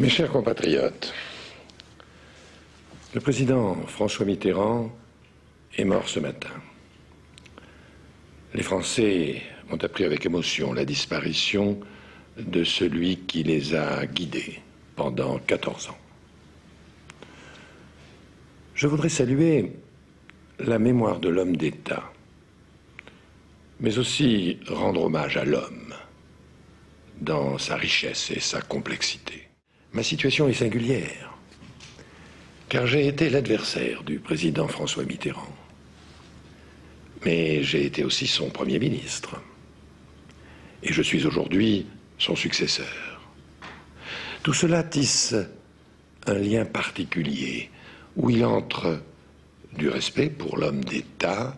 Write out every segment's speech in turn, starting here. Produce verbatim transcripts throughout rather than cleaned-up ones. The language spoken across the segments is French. Mes chers compatriotes, le président François Mitterrand est mort ce matin. Les Français ont appris avec émotion la disparition de celui qui les a guidés pendant quatorze ans. Je voudrais saluer la mémoire de l'homme d'État, mais aussi rendre hommage à l'homme dans sa richesse et sa complexité. Ma situation est singulière, car j'ai été l'adversaire du président François Mitterrand, mais j'ai été aussi son Premier ministre, et je suis aujourd'hui son successeur. Tout cela tisse un lien particulier, où il entre du respect pour l'homme d'État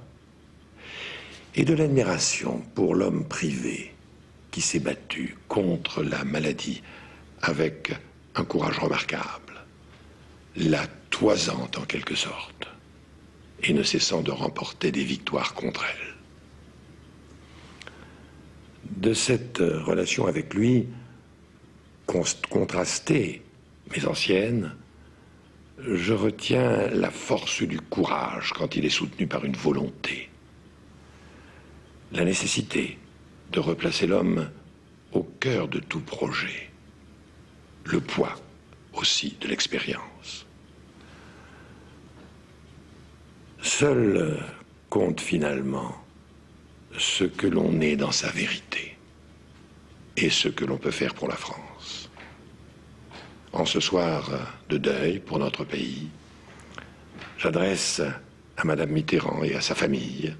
et de l'admiration pour l'homme privé qui s'est battu contre la maladie avec un courage remarquable, la toisante en quelque sorte, et ne cessant de remporter des victoires contre elle. De cette relation avec lui, contrastée mais ancienne, je retiens la force du courage quand il est soutenu par une volonté, la nécessité de replacer l'homme au cœur de tout projet, le poids aussi de l'expérience. Seul compte finalement ce que l'on est dans sa vérité et ce que l'on peut faire pour la France. En ce soir de deuil pour notre pays, j'adresse à Madame Mitterrand et à sa famille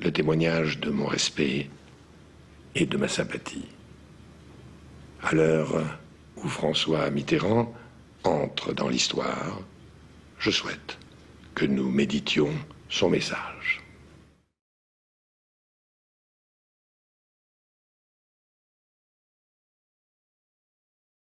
le témoignage de mon respect et de ma sympathie. À l'heure où François Mitterrand entre dans l'histoire, je souhaite que nous méditions son message.